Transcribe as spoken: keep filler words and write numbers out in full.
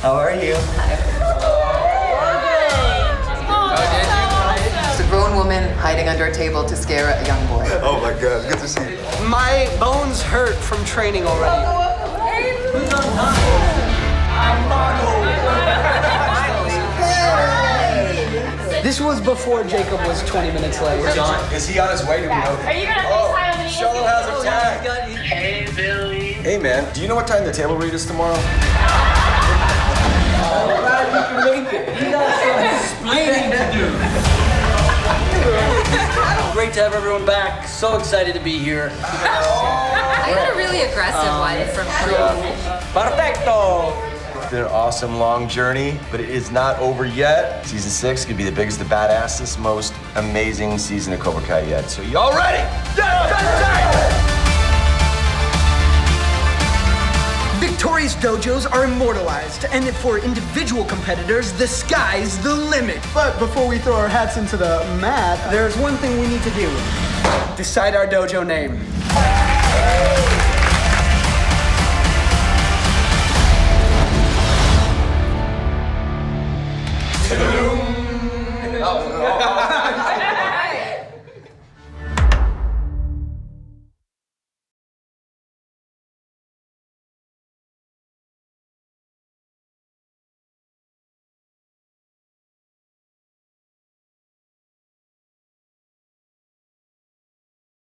How are you? Hi. Oh, oh, it's a grown woman hiding under a table to scare a young boy. Oh my God, good to see you. My bones hurt from training already. Who's on top? I'm Marco. This was before Jacob was twenty minutes late. John, is he on his way? Do we know? Are you gonna FaceTime me? Show has a tag. Hey, Billy. Hey, man. Do you know what time the table read is tomorrow? Great to have everyone back. So excited to be here. I got a really aggressive um, one from Perfecto. It's been an awesome long journey, but it is not over yet. Season six could be the biggest, the badassest, most amazing season of Cobra Kai yet. So y'all ready? Yes, yes, yes! Victorious dojos are immortalized, and for individual competitors, the sky's the limit. But before we throw our hats into the mat, there's one thing we need to do. Decide our dojo name.